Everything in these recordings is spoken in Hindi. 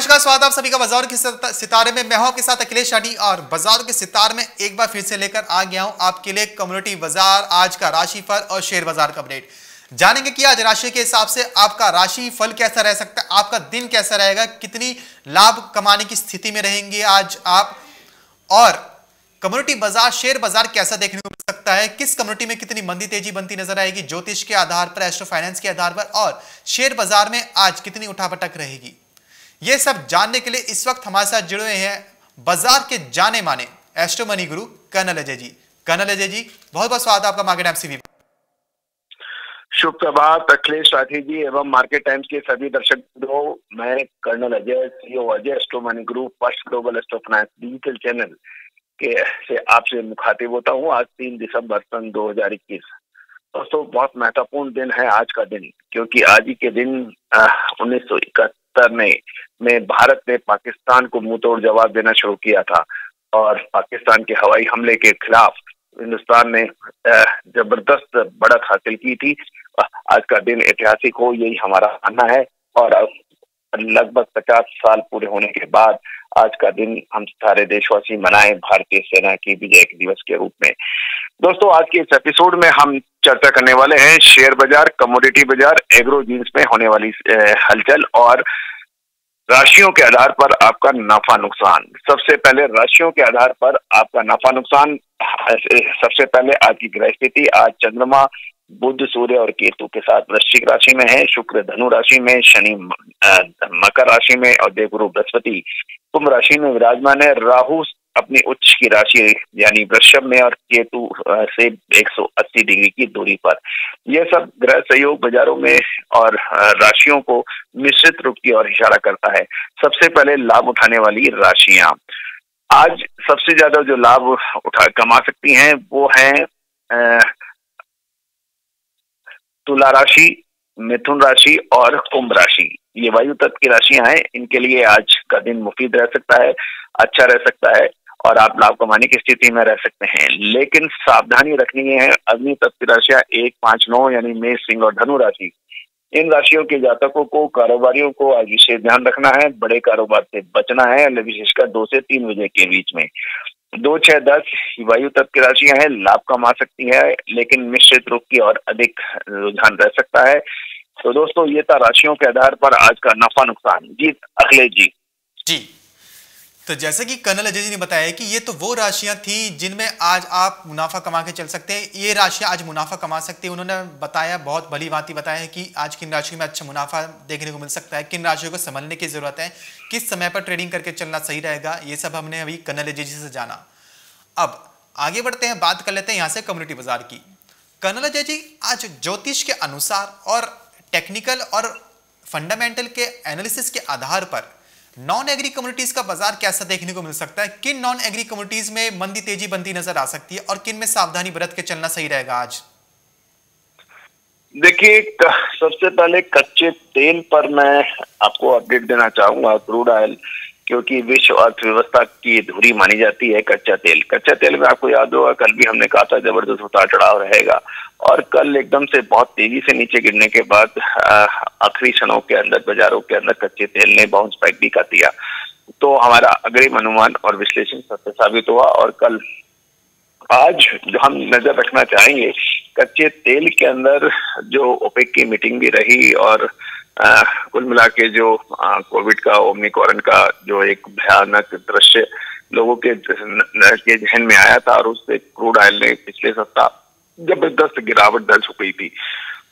नमस्कार, स्वागत आप सभी का बाजारों के सितारे में। मैं हूं आपके साथ अखिलेश शादी और बाजारों के सितार में एक बार फिर से लेकर आ गया हूं आपके लिए कम्युनिटी बाजार, आज का राशिफल और शेयर बाजार का अपडेट। जानेंगे कि आज राशि के हिसाब से आपका राशिफल कैसा रह सकता है, आपका दिन कैसा रहेगा, कितनी लाभ कमाने की स्थिति में रहेंगे आज आप, और कम्युनिटी बाजार शेयर बाजार कैसा देखने को मिल सकता है, किस कम्युनिटी में कितनी मंदी तेजी बनती नजर आएगी ज्योतिष के आधार पर, एस्ट्रो फाइनेंस के आधार पर, और शेयर बाजार में आज कितनी उठापटक रहेगी। ये सब जानने के लिए इस वक्त हमारे साथ जुड़े हुए हैं बाजार के जाने माने एस्ट्रो मनी गुरु कर्नल अजय जी। कर्नल अजय जी, बहुत बहुत स्वागत आपका मार्केट टाइम्स टीवी। शुभ प्रभात अखिलेश राठी जी एवं मार्केट टाइम्स के सभी दर्शक दो। मैं colonel Ajay, CEO Ajay astro money गुरु first global astro finance digital channel के से आपसे मुखातिब होता हूँ। आज 3 दिसंबर 2021 दोस्तों बहुत महत्वपूर्ण दिन है आज का दिन, क्योंकि आज ही के दिन 1971 में भारत ने पाकिस्तान को मुंहतोड़ जवाब देना शुरू किया था और पाकिस्तान के हवाई हमले के खिलाफ हिंदुस्तान ने जबरदस्त बढ़त हासिल की थी। आज का दिन ऐतिहासिक हो, यही हमारा मानना है, और लगभग 50 साल पूरे होने के बाद आज का दिन हम सारे देशवासी मनाएं भारतीय सेना की विजय दिवस के रूप में। दोस्तों आज के इस एपिसोड में हम चर्चा करने वाले हैं शेयर बाजार, कमोडिटी बाजार, एग्रो जींस में होने वाली हलचल और राशियों के आधार पर आपका नफा नुकसान। सबसे पहले राशियों के आधार पर आपका नफा नुकसान। सबसे पहले आज की ग्रह स्थिति, आज चंद्रमा बुध सूर्य और केतु के साथ वृश्चिक राशि में है, शुक्र धनु राशि में, शनि मकर राशि में और देवगुरु बृहस्पति कुंभ राशि में विराजमान है। राहु अपनी उच्च की राशि यानी वृषभ में और केतु से 180 डिग्री की दूरी पर। यह सब ग्रह सहयोग बाजारों में और राशियों को मिश्रित रूप की ओर इशारा करता है। सबसे पहले लाभ उठाने वाली राशियां आज सबसे ज्यादा जो लाभ कमा सकती हैं वो है तुला राशि, मिथुन राशि और कुंभ राशि। ये वायु तत्व की राशियां हैं, इनके लिए आज का दिन मुफीद रह सकता है, अच्छा रह सकता है और आप लाभ कमाने की स्थिति में रह सकते हैं, लेकिन सावधानी रखनी है। अग्नि तत्व की राशियां 1, 5, 9 यानी मेष, सिंह और धनु राशि। इन राशियों के जातकों को, कारोबारियों को आज विशेष ध्यान रखना है, बड़े कारोबार से बचना है, विशेषकर 2 से 3 बजे के बीच में। 2, 6, 10 वायु तत्व की राशियां हैं, लाभ कमा सकती है लेकिन मिश्रित रूप की और अधिक रुझान रह सकता है। तो दोस्तों ये था राशियों के आधार पर आज का नफा नुकसान। जी अखिलेश जी। जी तो जैसे कि कर्नल अजय जी ने बताया कि ये तो वो राशियां थी जिनमें आज आप मुनाफा कमा के चल सकते हैं, ये राशियां आज मुनाफा कमा सकती है। उन्होंने बताया, बहुत भली भांति बताया कि आज किन राशियों में अच्छा मुनाफा देखने को मिल सकता है, किन राशियों को संभलने की जरूरत है, किस समय पर ट्रेडिंग करके चलना सही रहेगा, ये सब हमने अभी कर्नल अजय जी से जाना। अब आगे बढ़ते हैं, बात कर लेते हैं यहाँ से कम्युनिटी बाजार की। कर्नल अजय जी, आज ज्योतिष के अनुसार और टेक्निकल और फंडामेंटल के एनालिसिस के आधार पर नॉन एग्री कम्युनिटीज का बाजार कैसा देखने को मिल सकता है, किन नॉन एग्री कम्युनिटीज में मंदी तेजी बनती नजर आ सकती है और किन में सावधानी बरत के चलना सही रहेगा आज? देखिए सबसे पहले कच्चे तेल पर मैं आपको अपडेट देना चाहूंगा, क्रूड ऑयल, क्योंकि विश्व अर्थव्यवस्था की धुरी मानी जाती है कच्चा तेल। कच्चा तेल में आपको याद होगा कल भी हमने कहा था जबरदस्त उतार चढ़ाव रहेगा, और कल एकदम से बहुत तेजी से नीचे गिरने के बाद आखिरी क्षणों के अंदर बाजारों के अंदर कच्चे तेल ने बाउंस बैक भी कर दिया। तो हमारा अग्रिम अनुमान और विश्लेषण सत्य साबित हुआ, और कल आज जो हम नजर रखना चाहेंगे कच्चे तेल के अंदर, जो ओपेक की मीटिंग भी रही और कुल मिला के जो कोविड का ओमिक्रॉन का जो एक भयानक दृश्य लोगों के जहन में आया था, और उससे क्रूड ऑयल ने पिछले सप्ताह जबरदस्त गिरावट दर्ज हो गई थी,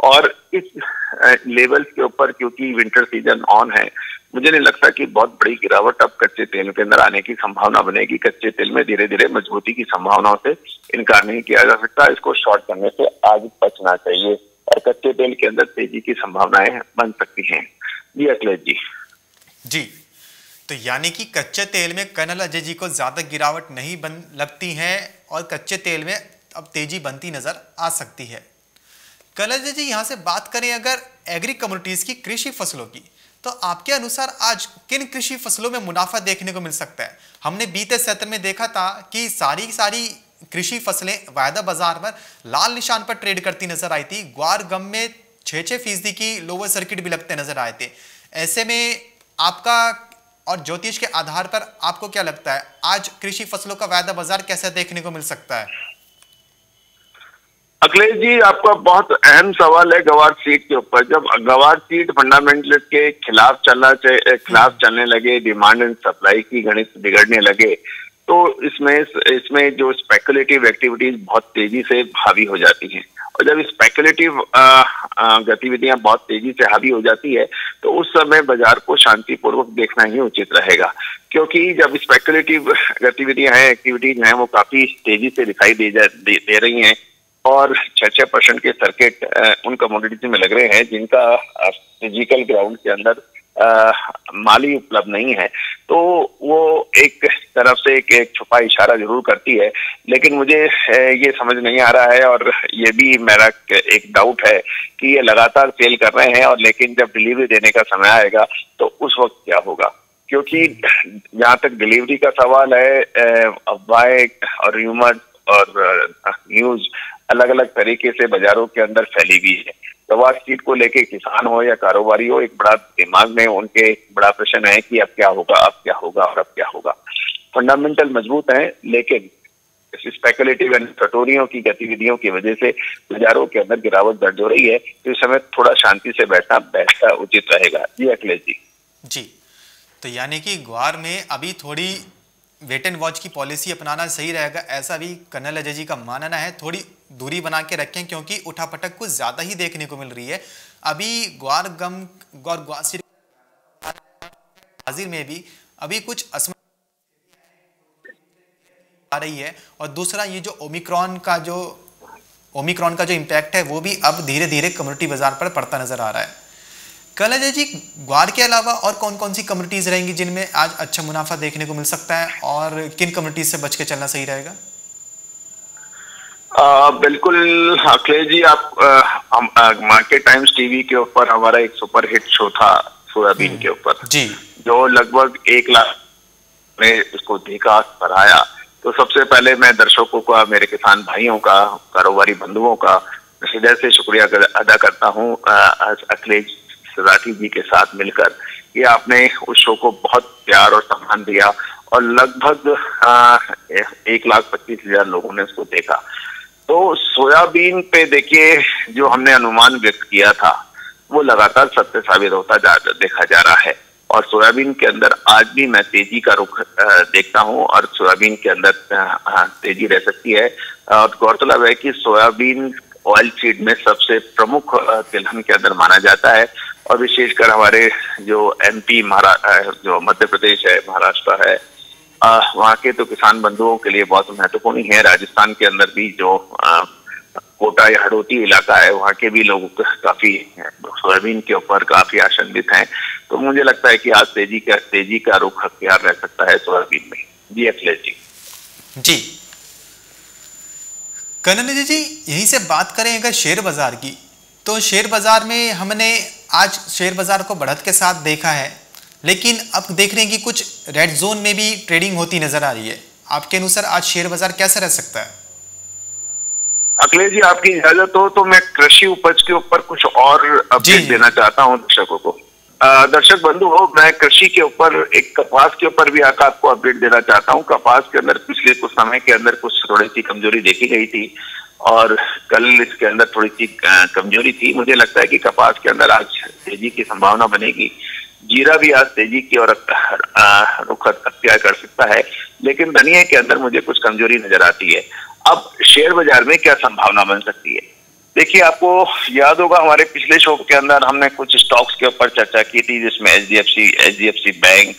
और इस लेवल के ऊपर क्योंकि विंटर सीजन ऑन है, मुझे नहीं लगता कि बहुत बड़ी गिरावट अब कच्चे तेल के अंदर आने की संभावना बनेगी। कच्चे तेल में धीरे धीरे मजबूती की संभावनाओं से इनकार नहीं किया जा सकता, इसको शॉर्ट करने से आज बचना चाहिए और कच्चे तेल के अंदर तेजी की संभावनाएं बन सकती हैं। जी अखिलेश जी। जी तो यानी कि कच्चे तेल में कर्नल अजय जी को ज्यादा गिरावट नहीं बन लगती है और कच्चे तेल में अब तेजी बनती नजर आ सकती है। कर्नल अजय जी, यहाँ से बात करें अगर एग्री कम्युनिटीज की कृषि फसलों की, तो आपके अनुसार आज किन कृषि फसलों में मुनाफा देखने को मिल सकता है? हमने बीते सत्र में देखा था कि सारी कृषि फसलें वायदा बाजार पर लाल निशान पर ट्रेड करती नजर आई थी। ग्वारगम में 6-6% की लोअर सर्किट भी लगते नजर आए थे। ऐसे में आपका और ज्योतिष के आधार पर आपको क्या लगता है आज कृषि फसलों का वायदा बाजार कैसे देखने को मिल सकता है? अखिलेश जी, आपका बहुत अहम सवाल है गवार सीड के ऊपर। जब गवार सीड फंडामेंटलिस्ट के खिलाफ चलने लगे, डिमांड एंड सप्लाई की गणित बिगड़ने लगे, तो इसमें जो स्पेकुलेटिव एक्टिविटीज बहुत तेजी से हावी हो जाती हैं। और जब स्पेकुलेटिव गतिविधियां बहुत तेजी से हावी हो जाती है तो उस समय बाजार को शांतिपूर्वक देखना ही उचित रहेगा, क्योंकि जब स्पेकुलेटिव गतिविधियां हैं, एक्टिविटीज हैं, वो काफी तेजी से दिखाई दे रही हैं और 6% के सर्किट उन कमोडिटीज में लग रहे हैं जिनका फिजिकल ग्राउंड के अंदर माली उपलब्ध नहीं है, तो वो एक तरफ से एक छुपा इशारा जरूर करती है। लेकिन मुझे ये समझ नहीं आ रहा है और ये भी मेरा एक डाउट है कि ये लगातार सेल कर रहे हैं और लेकिन जब डिलीवरी देने का समय आएगा तो उस वक्त क्या होगा, क्योंकि जहां तक डिलीवरी का सवाल है, अफवाहें और र्यूमर्स और न्यूज अलग अलग तरीके से बाजारों के अंदर फैली हुई है। गवार सीड को लेके किसान हो या कारोबारी हो, एक बड़ा दिमाग में उनके बड़ा प्रश्न है कि अब क्या होगा, अब क्या होगा और अब क्या होगा। फंडामेंटल मजबूत है, लेकिन स्पेकुलेटिव एंड फटोरियों की गतिविधियों की वजह से बाजारों के अंदर गिरावट दर्ज हो रही है, तो इस समय थोड़ा शांति से बैठना उचित रहेगा। जी अखिलेश जी। जी, तो यानी कि ग्वार में अभी थोड़ी वेट एंड वॉच की पॉलिसी अपनाना सही रहेगा, ऐसा भी कर्नल अजय जी का मानना है। थोड़ी दूरी बना के रखें क्योंकि उठापटक कुछ ज्यादा ही देखने को मिल रही है। अभी ग्वारगम और ग्वासीर हाजिर में भी अभी कुछ असम आ रही है, और दूसरा ये जो ओमिक्रॉन का जो इम्पैक्ट है वो भी अब धीरे धीरे कम्युनिटी बाजार पर पड़ता नजर आ रहा है। कर्नल अजय जी, ग्वार के अलावा और कौन कौन सी कम्युनिटीज रहेंगी जिनमें आज अच्छा मुनाफा देखने को मिल सकता है, और किन कम्युनिटीज से बच के चलना सही रहेगा? बिल्कुल अखिलेश जी, आप मार्केट टाइम्स टीवी के ऊपर हमारा एक सुपर हिट शो था सोयाबीन के ऊपर, जो लगभग 1 लाख ने इसको देखा बढ़ाया। तो सबसे पहले मैं दर्शकों का, मेरे किसान भाइयों का, कारोबारी बंधुओं का हृदय से शुक्रिया अदा करता हूँ अखिलेश राठी जी के साथ मिलकर, कि आपने उस शो को बहुत प्यार और सम्मान दिया और लगभग 1,25,000 लोगों ने उसको देखा। तो सोयाबीन पे देखिए, जो हमने अनुमान व्यक्त किया था वो लगातार सत्य साबित होता देखा जा रहा है, और सोयाबीन के अंदर आज भी मैं तेजी का रुख देखता हूं और सोयाबीन के अंदर तेजी रह सकती है। और गौरतलब है कि सोयाबीन ऑयल सीड में सबसे प्रमुख तिलहन के अंदर माना जाता है, और विशेषकर हमारे जो MP जो मध्य प्रदेश है, महाराष्ट्र है, वहाँ के तो किसान बंधुओं के लिए बहुत महत्वपूर्ण है। राजस्थान के अंदर भी जो कोटा या हडोती इलाका है, वहाँ के भी लोग काफी सोयाबीन के ऊपर काफी आशंकित हैं, तो मुझे लगता है कि आज तेजी का रुख हथियार रह सकता है सोयाबीन में। जी अखिलेश जी। जी कर्नल अजय जी, यहीं से बात करें अगर शेयर बाजार की, तो शेयर बाजार में हमने आज शेयर बाजार को बढ़त के साथ देखा है, लेकिन अब देख रहे हैं कि कुछ रेड जोन में भी ट्रेडिंग होती नजर आ रही है। आपके अनुसार आज शेयर बाजार कैसे रह सकता है? अखिलेश जी, आपकी इजाजत हो तो मैं कृषि उपज के ऊपर कुछ और अपडेट देना चाहता हूं दर्शकों को। दर्शक बंधु, मैं कृषि के ऊपर एक कपास के ऊपर भी आकर आपको अपडेट देना चाहता हूं। कपास के अंदर पिछले कुछ समय के अंदर कुछ थोड़ी सी कमजोरी देखी गई थी और कल इसके अंदर थोड़ी सी कमजोरी थी। मुझे लगता है कि कपास के अंदर आज तेजी की संभावना बनेगी। जीरा भी आज तेजी की और रुख अख्तियार कर सकता है, लेकिन धनिया के अंदर मुझे कुछ कमजोरी नजर आती है। अब शेयर बाजार में क्या संभावना बन सकती है, देखिए आपको याद होगा हमारे पिछले शो के अंदर हमने कुछ स्टॉक्स के ऊपर चर्चा की थी, जिसमें H D F C bank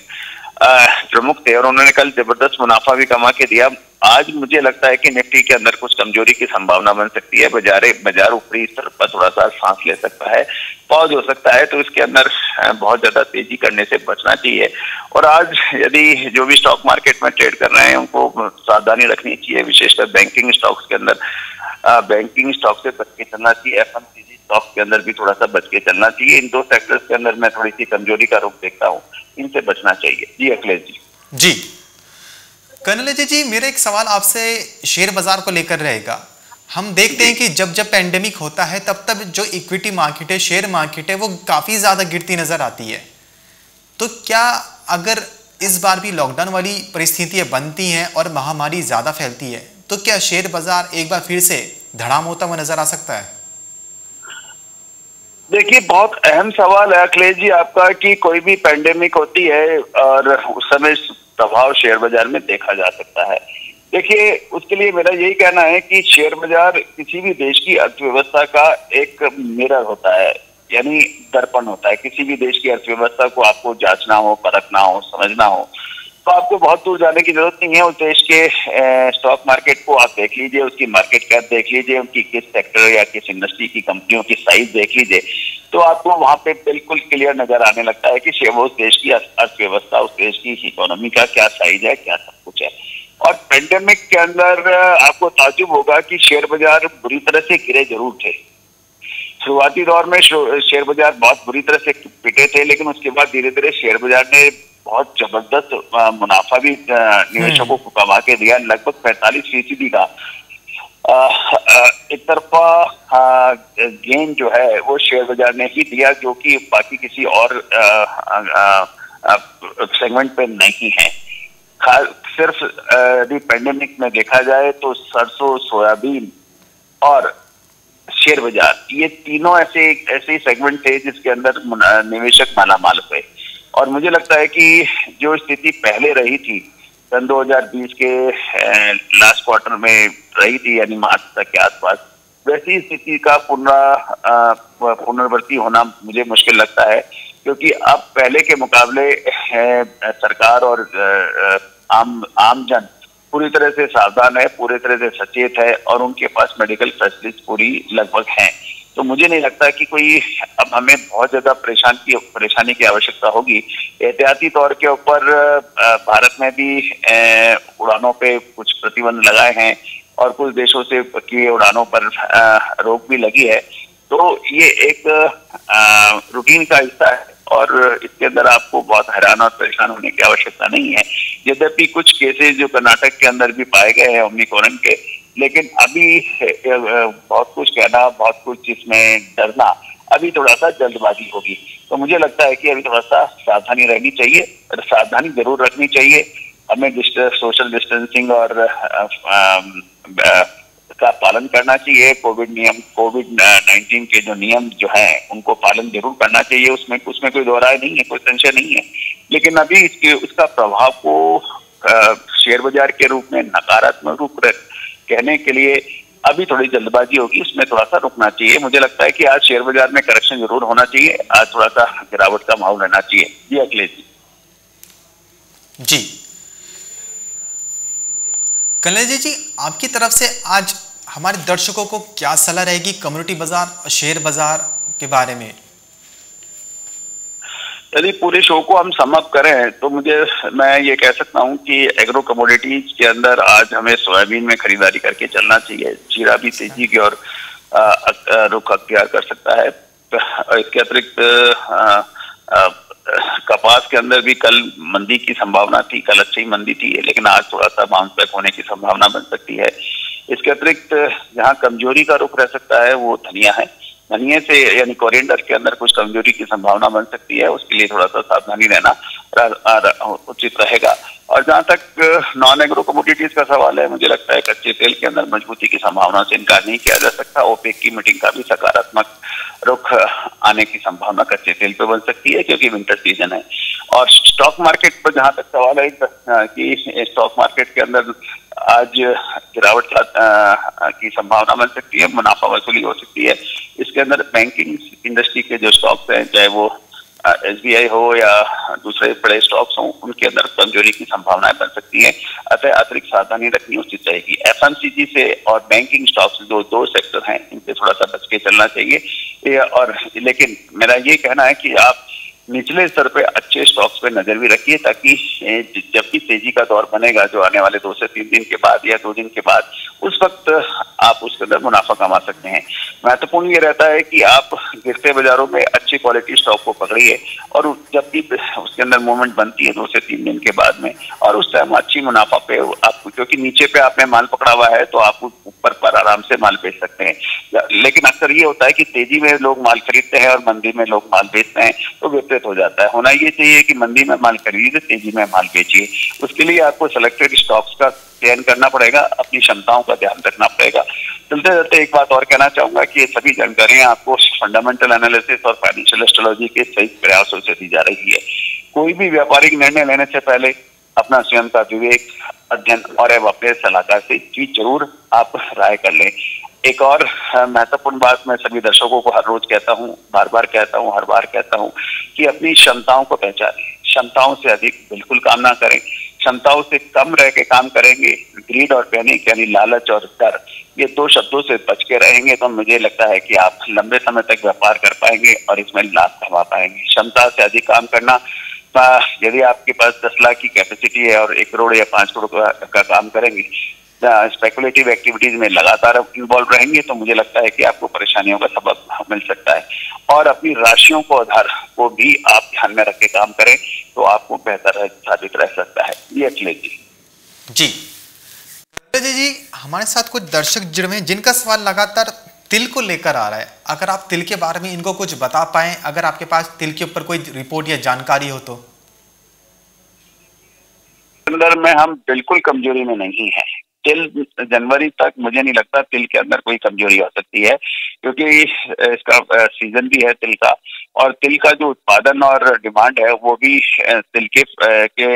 प्रमुख थे और उन्होंने कल जबरदस्त मुनाफा भी कमा के दिया। आज मुझे लगता है कि निफ्टी के अंदर कुछ कमजोरी की संभावना बन सकती है। बाजार ऊपरी स्तर पर थोड़ा सा सांस ले सकता है, पॉज हो सकता है, तो इसके अंदर बहुत ज्यादा तेजी करने से बचना चाहिए। और आज यदि जो भी स्टॉक मार्केट में ट्रेड कर रहे हैं उनको सावधानी रखनी चाहिए, विशेषकर बैंकिंग स्टॉक्स के अंदर। बैंकिंग स्टॉक से बच के चलना चाहिए, FMCG स्टॉक के अंदर भी थोड़ा सा बच के चलना चाहिए। इन दो सेक्टर्स के अंदर मैं थोड़ी सी कमजोरी का रूप देखता हूँ, इनसे बचना चाहिए। जी अखिलेश जी। जी कर्नल अजय जी, मेरा एक सवाल आपसे शेयर बाजार को लेकर रहेगा। हम देखते हैं कि जब जब पैंडेमिक होता है तब तब जो इक्विटी मार्केट है, शेयर मार्केट है, वो काफ़ी ज़्यादा गिरती नज़र आती है। तो क्या अगर इस बार भी लॉकडाउन वाली परिस्थितियां बनती हैं और महामारी ज़्यादा फैलती है, तो क्या शेयर बाजार एक बार फिर से धड़ाम होता हुआ नजर आ सकता है? देखिए, बहुत अहम सवाल है अखिलेश जी आपका कि कोई भी पैंडेमिक होती है और उस समय प्रभाव शेयर बाजार में देखा जा सकता है। देखिए, उसके लिए मेरा यही कहना है कि शेयर बाजार किसी भी देश की अर्थव्यवस्था का एक मिरर होता है, यानी दर्पण होता है। किसी भी देश की अर्थव्यवस्था को आपको जांचना हो, परखना हो, समझना हो तो आपको बहुत दूर जाने की जरूरत नहीं है। उस देश के स्टॉक मार्केट को आप देख लीजिए, उसकी मार्केट कैप देख लीजिए, उनकी किस सेक्टर या किस इंडस्ट्री की कंपनियों की साइज देख लीजिए, तो आपको वहाँ पे बिल्कुल क्लियर नजर आने लगता है कि वो उस देश की अर्थव्यवस्था, उस देश की इकोनॉमी का क्या साइज है, क्या सब कुछ है। और पेंडेमिक के अंदर आपको ताजुब होगा कि शेयर बाजार बुरी तरह से गिरे जरूर थे। शुरुआती दौर में शेयर बाजार बहुत बुरी तरह से पिटे थे, लेकिन उसके बाद धीरे धीरे शेयर बाजार ने बहुत जबरदस्त मुनाफा भी निवेशकों को कमा के दिया। लगभग 45% का एक तरफा गेन जो है वो शेयर बाजार ने ही दिया, जो कि बाकी किसी और सेगमेंट पे नहीं है। सिर्फ यदि पेंडेमिक में देखा जाए तो सरसों, सोयाबीन और शेयर बाजार, ये तीनों ऐसे सेगमेंट थे जिसके अंदर निवेशक मालामाल हुए। और मुझे लगता है कि जो स्थिति पहले रही थी सन 2020 के लास्ट क्वार्टर में रही थी, यानी मार्च तक के आसपास, वैसी स्थिति का पुनर्वर्ती होना मुझे मुश्किल लगता है, क्योंकि अब पहले के मुकाबले सरकार और आमजन पूरी तरह से सावधान है, पूरी तरह से सचेत है और उनके पास मेडिकल फैसिलिटीज पूरी लगभग हैं। तो मुझे नहीं लगता कि कोई अब हमें बहुत ज्यादा परेशानी की आवश्यकता होगी। एहतियाती तौर के ऊपर भारत में भी उड़ानों पे कुछ प्रतिबंध लगाए हैं और कुछ देशों से की उड़ानों पर रोक भी लगी है। तो ये एक रूटीन का हिस्सा है और इसके अंदर आपको बहुत हैरान और परेशान होने की आवश्यकता नहीं है। यद्यपि कुछ केसेस जो कर्नाटक के अंदर भी पाए गए हैं ओमिक्रॉन के, लेकिन अभी बहुत कुछ कहना, बहुत कुछ इसमें डरना, अभी थोड़ा सा जल्दबाजी होगी। तो मुझे लगता है कि अभी थोड़ा सा सावधानी रहनी चाहिए, सावधानी जरूर रखनी चाहिए। हमें सोशल डिस्टेंसिंग और का पालन करना चाहिए। कोविड-19 के जो नियम जो है उनको पालन जरूर करना चाहिए, उसमें कोई दोहराय नहीं है, कोई संशय नहीं है। लेकिन अभी उसका प्रभाव को शेयर बाजार के रूप में नकारात्मक रूप कहने के लिए अभी थोड़ी जल्दबाजी होगी, उसमें थोड़ा सा रुकना चाहिए। मुझे लगता है कि आज शेयर बाजार में करेक्शन जरूर होना चाहिए, आज थोड़ा सा गिरावट का माहौल रहना चाहिए। जी अखिलेश जी। कल्याण जी, आपकी तरफ से आज हमारे दर्शकों को क्या सलाह रहेगी कम्युनिटी बाजार और शेयर बाजार के बारे में? यदि पूरे शो को हम समाप्त करें तो मैं ये कह सकता हूँ कि एग्रो कमोडिटीज के अंदर आज हमें सोयाबीन में खरीदारी करके चलना चाहिए। जीरा भी तेजी की ओर रुख अख्तियार कर सकता है। इसके अतिरिक्त कपास के अंदर भी कल मंदी की संभावना थी, कल अच्छी मंदी थी लेकिन आज थोड़ा सा बाउंस बैक होने की संभावना बन सकती है। इसके अतिरिक्त जहाँ कमजोरी का रुख रह सकता है वो धनिया है। धनिया से यानी कोरिएंडर के अंदर कुछ कमजोरी की संभावना बन सकती है, उसके लिए थोड़ा सा सावधानी रहना उचित रहेगा। और जहाँ तक नॉन एग्रो कमोडिटीज का सवाल है, मुझे लगता है कच्चे तेल के अंदर मजबूती की संभावना से इनकार नहीं किया जा सकता। ओपेक की मीटिंग का भी सकारात्मक रुख आने की संभावना कच्चे तेल पे बन सकती है, क्योंकि विंटर सीजन है। और स्टॉक मार्केट पर जहाँ तक सवाल है कि स्टॉक मार्केट के अंदर आज गिरावट की संभावना बन सकती है, मुनाफा वसूली हो सकती है। इसके अंदर बैंकिंग इंडस्ट्री के जो स्टॉक्स हैं, चाहे वो SBI हो या दूसरे बड़े स्टॉक्स हों, उनके अंदर कमजोरी की संभावनाएं बन सकती हैं। अतः अतिरिक्त सावधानी रखनी उचित रहेगी। FMCG से और बैंकिंग स्टॉक्स जो दो सेक्टर हैं, इनसे थोड़ा सा बच के चलना चाहिए। और लेकिन मेरा ये कहना है कि आप निचले स्तर पे अच्छे स्टॉक्स पे नजर भी रखिए, ताकि जब भी तेजी का दौर बनेगा जो आने वाले 2 से 3 दिन के बाद या 2 दिन के बाद, उस वक्त आप उसके अंदर मुनाफा कमा सकते हैं। महत्वपूर्ण ये रहता है कि आप गिरते बाजारों में अच्छी क्वालिटी स्टॉक को पकड़िए और जब भी उसके अंदर मूवमेंट बनती है 2 से 3 दिन के बाद में, और उस टाइम अच्छी मुनाफा पे आपको, क्योंकि नीचे पे आपने माल पकड़ा हुआ है तो आपको पर आराम से माल बेच सकते हैं। लेकिन अक्सर ये होता है कि तेजी में लोग माल खरीदते हैं और मंदी में लोग माल बेचते हैं, तो विपरीत हो जाता है। होना ये चाहिए कि मंदी में माल खरीदिए, तेजी में माल बेचिए। उसके लिए आपको सिलेक्टेड स्टॉक्स का चयन करना पड़ेगा, अपनी क्षमताओं का ध्यान रखना पड़ेगा। चलते चलते एक बात और कहना चाहूंगा कि ये सभी जानकारियां आपको फंडामेंटल एनालिसिस और फाइनेंशियल एस्ट्रोलॉजी के संयुक्त प्रयासों से दी जा रही है। कोई भी व्यापारिक निर्णय लेने से पहले अपना स्वयं का विवेक, अध्ययन और एवं अपने सलाहकार से जरूर आप राय कर लें। एक और महत्वपूर्ण बात मैं सभी दर्शकों को हर रोज कहता हूँ, हर बार कहता हूँ कि अपनी क्षमताओं को पहचानें। क्षमताओं से अधिक बिल्कुल काम ना करें। क्षमताओं से कम रह के काम करेंगे, ग्रीड और पैनिक यानी लालच और डर, ये दो शब्दों से बच के रहेंगे तो मुझे लगता है कि आप लंबे समय तक व्यापार कर पाएंगे और इसमें लाभ कमा पाएंगे। क्षमता से अधिक काम करना, यदि आपके पास 10 लाख की कैपेसिटी है और 1 करोड़ या 5 करोड़ का काम करेंगे, स्पेकुलेटिव एक्टिविटीज में लगातार इन्वॉल्व रहेंगे, तो मुझे लगता है कि आपको परेशानियों का सबब मिल सकता है। और अपनी राशियों को, आधार को भी आप ध्यान में रख के काम करें तो आपको बेहतर साबित रह सकता है। ये अखिलेश जी हमारे साथ कुछ दर्शक जुड़े हैं जिनका सवाल लगातार तिल को लेकर आ रहा है। अगर आप तिल के बारे में इनको कुछ बता पाएं, अगर आपके पास तिल के ऊपर कोई रिपोर्ट या जानकारी हो तो। अंदर में हम बिल्कुल कमजोरी में नहीं है। तिल जनवरी तक मुझे नहीं लगता तिल के अंदर कोई कमजोरी हो सकती है, क्योंकि इसका सीजन भी है तिल का, और तिल का जो उत्पादन और डिमांड है वो भी तिल के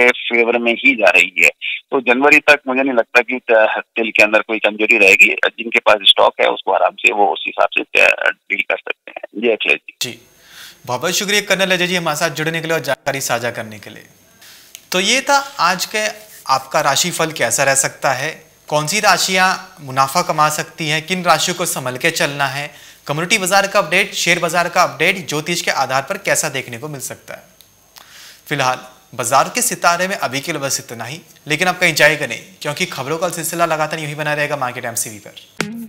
फेवर में ही जा रही है। तो जनवरी तक मुझे नहीं लगता कि तिल के अंदर कोई कमजोरी रहेगी। जिनके पास स्टॉक है उसको आराम से वो उस हिसाब से डील कर सकते हैं। जी अखिलेश जी, बहुत बहुत शुक्रिया कर्नल अजय जी हमारे साथ जुड़ने के लिए और जानकारी साझा करने के लिए। तो ये था आज के आपका राशिफल कैसा रह सकता है, कौन सी राशियां मुनाफा कमा सकती हैं, किन राशियों को संभल के चलना है, कम्युनिटी बाजार का अपडेट, शेयर बाजार का अपडेट ज्योतिष के आधार पर कैसा देखने को मिल सकता है। फिलहाल बाजार के सितारे में अभी के लिए बस इतना ही, लेकिन आप कहीं जाइएगा नहीं, क्योंकि खबरों का सिलसिला लगातार यूं ही बना रहेगा मार्केट टाइम्स टीवी पर।